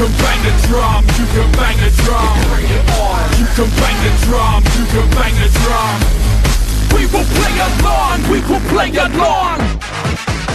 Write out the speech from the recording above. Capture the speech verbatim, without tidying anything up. can bang the drum, you can bang the drum. Bring it on. You can bang the drum, you can bang the drum. We will play along, we will play along.